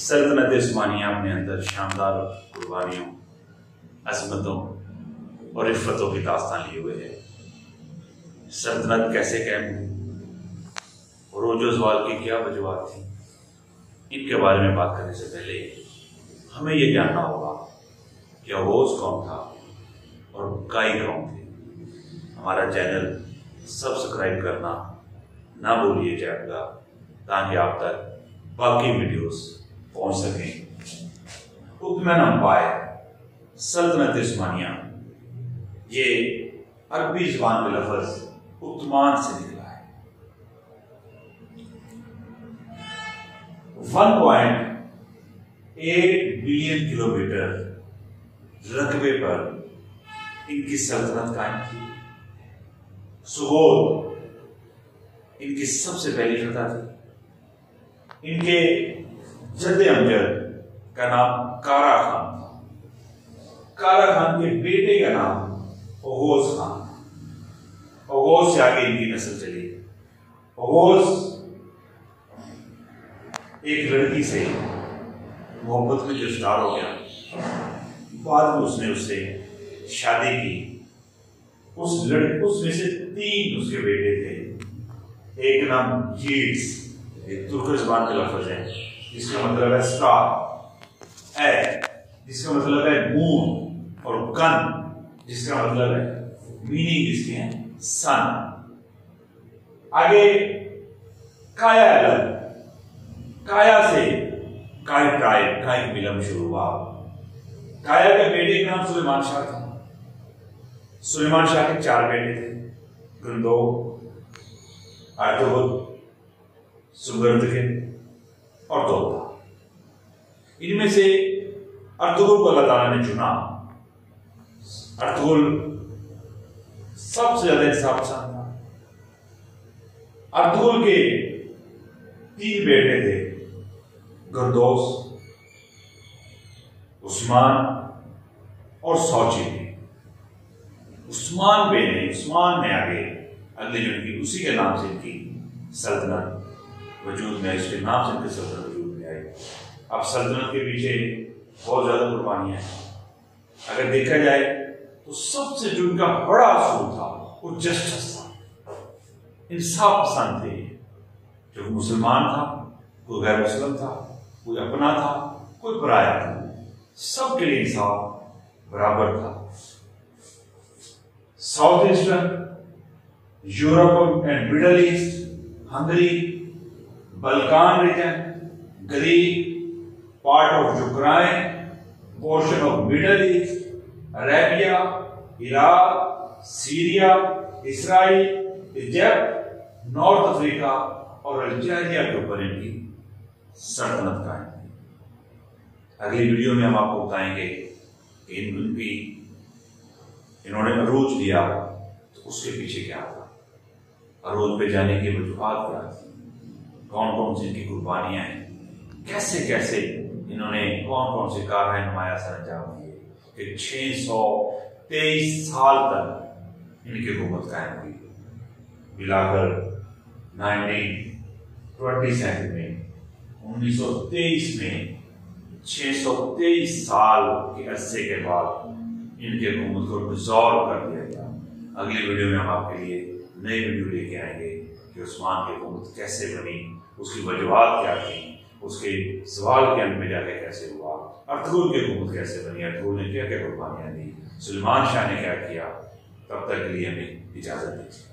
सल्तनत उस्मानिया अपने अंदर शानदार कुर्बानियों, अजमतों और इफ़्फ़तों की दास्तान लिए हुए है। सल्तनत कैसे कायम हुई और रोज़ो ज़वाल की क्या वजूहत थी, इनके बारे में बात करने से पहले हमें यह जानना होगा कि ओगुज़ कौन था और काई कौन थे। हमारा चैनल सब्सक्राइब करना ना भूलिए जाएगा ताकि आप तक बाकी वीडियोस पहुंच सकें। उत्तमन अंपायर सल्तनत उस्मानिया, ये अरबी ज़बान में लफ्ज़ उत्तमान से निकला है। 1.8 बिलियन किलोमीटर रकबे पर इनकी सल्तनत कायम थी। सुगोर इनकी सबसे पहली फतह थी। इनके जद्द अमजद का नाम कारा खान था। कारा खान के बेटे का नाम ओगुज़ खान। ओगुज़ से आगे इनकी नस्ल चली। ओगुज़ एक लड़की से मोहब्बत में गिरफ्तार हो गया, बाद में उसने उससे शादी की। उसमें से तीन उसके बेटे थे। एक नाम जीट्स, एक तुर्क ज़बान का लफ्ज़ है जिसका मतलब है स्टार, ए जिसका मतलब है मून, और कन जिसका मतलब है मीनिंग इसके हैं सन। आगे काया अलग, काया से काई ट्राइब, काई मिलम शुरू हुआ। काया के बेटे का नाम सुलेमान शाह था। सुलेमान शाह के चार बेटे थे, गर्दोस, अर्थगुल, और तोता। इनमें से अर्थगुल को अल्लाह ताला ने चुना। अर्थगुल सबसे ज्यादा इंसाफ पसंद था। अर्थगुल के तीन बेटे थे, गर्दोस, उस्मान और सौची। उस्मान ने आगे अगले जन की उसी के नाम से इनकी सल्तनत वजूद में आई, उसके नाम से इनकी सल्तनत वजूद में आई। अब सल्तनत के पीछे बहुत ज़्यादा कुर्बानियाँ हैं। अगर देखा जाए तो सबसे जो इनका बड़ा असूल था वो जस्टिस था, इंसाफ पसंद थे। जो मुसलमान था, कोई गैर मुसलम था, कोई अपना था, कोई पराया था, सबके लिए इंसाफ बराबर था। South eastern Europe and middle east, Hungary, Balkan region, Greek, part of Ukraine, portion of middle east, Arabia, Iraq, Syria, Israel, Egypt, north Africa और अल्जीरिया के ऊपर इनकी सल्तनत कायम। अगली वीडियो में हम आपको बताएंगे कि इन्होंने अरूज लिया तो उसके पीछे क्या था, अरूज पे जाने की वजूहात क्या थी, कौन कौन सी इनकी कुर्बानियाँ हैं, कैसे कैसे इन्होंने कौन कौन से कार्य नुमाया सर अंजाम दिए कि 623 साल तक इनकी हुकूमत कायम हुई। मिलाकर 1927 में 1923 में 623 साल के अरसे के बाद इनके हुकूमत को डिसॉल्व कर दिया गया। अगली वीडियो में हम आपके लिए नई वीडियो लेके आएंगे कि उस्मान की हुकूमत कैसे बनी, उसकी वजूहात क्या थी, उसके सवाल के अंत में जाके कैसे हुआ, अर्थगुल की हुकूमत कैसे बनी, अर्थगुल ने क्या क्या कुर्बानियाँ दी, सुलेमान शाह ने क्या किया। तब तक के लिए हमें इजाज़त दीजिए।